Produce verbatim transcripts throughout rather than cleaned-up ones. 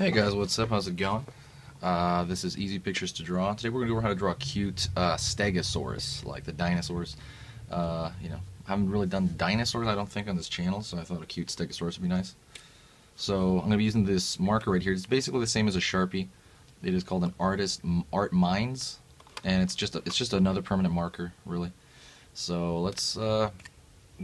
Hey guys, what's up? How's it going? Uh, this is Easy Pictures to Draw. Today we're going to learn how to draw a cute uh, Stegosaurus, like the dinosaurs. Uh, you know, I haven't really done dinosaurs, I don't think, on this channel, so I thought a cute Stegosaurus would be nice. So I'm going to be using this marker right here. It's basically the same as a Sharpie. It is called an Artist Art Minds, and it's just a, it's just another permanent marker, really. So let's uh,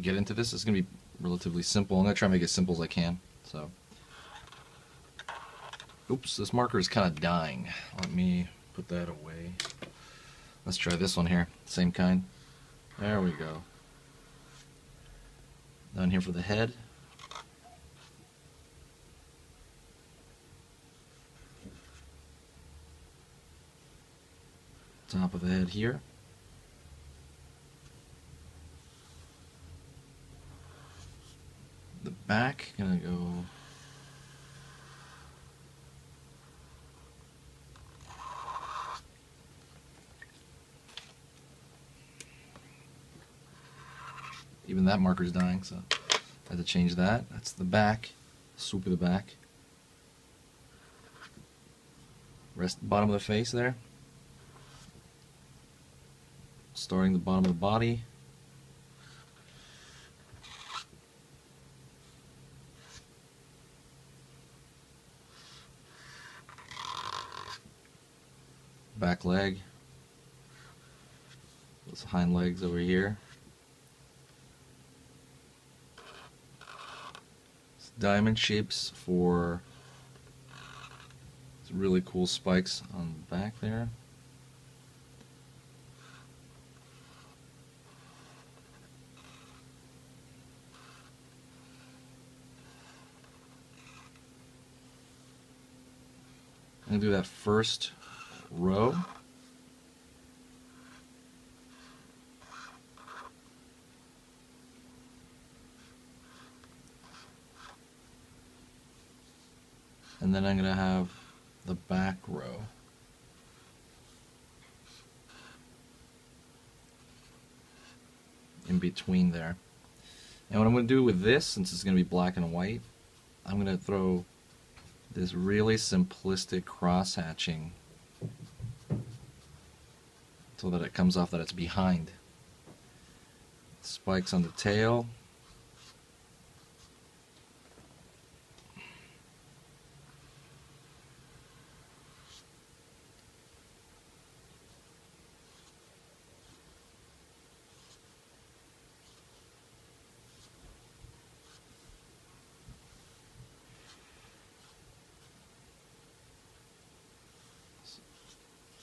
get into this. It's going to be relatively simple. I'm going to try and make it as simple as I can. So. Oops, this marker is kind of dying. Let me put that away. Let's try this one here. Same kind. There we go. Down here for the head. Top of the head here. The back, gonna go. Even that marker's dying, so I had to change that. That's the back, swoop of the back. Rest bottom of the face there. Starting the bottom of the body. Back leg. Those hind legs over here. Diamond shapes for really cool spikes on the back there. I'm going to do that first row. And then I'm going to have the back row. In between there. And what I'm going to do with this, since it's going to be black and white, I'm going to throw this really simplistic cross-hatching so that it comes off that it's behind. Spikes on the tail.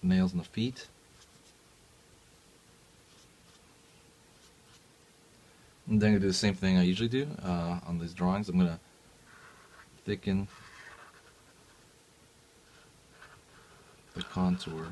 Nails on the feet. And then I'm going to do the same thing I usually do uh, on these drawings. I'm going to thicken the contour.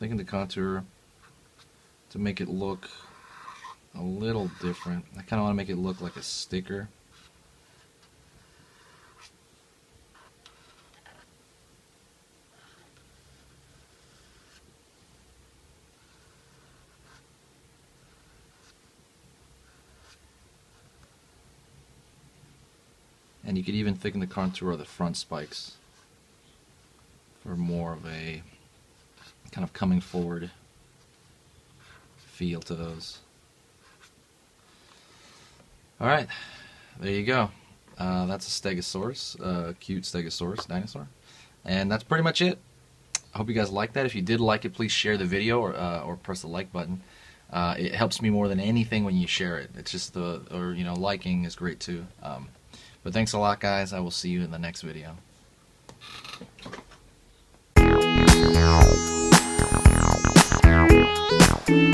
Thinking the contour to make it look a little different. I kind of want to make it look like a sticker. And you could even thicken the contour of the front spikes for more of a kind of coming forward feel to those. Alright, there you go. Uh, that's a Stegosaurus, uh, cute Stegosaurus dinosaur. And that's pretty much it. I hope you guys liked that. If you did like it, please share the video or, uh, or press the like button. Uh, it helps me more than anything when you share it. It's just the, or you know, liking is great too. Um, but thanks a lot guys. I will see you in the next video.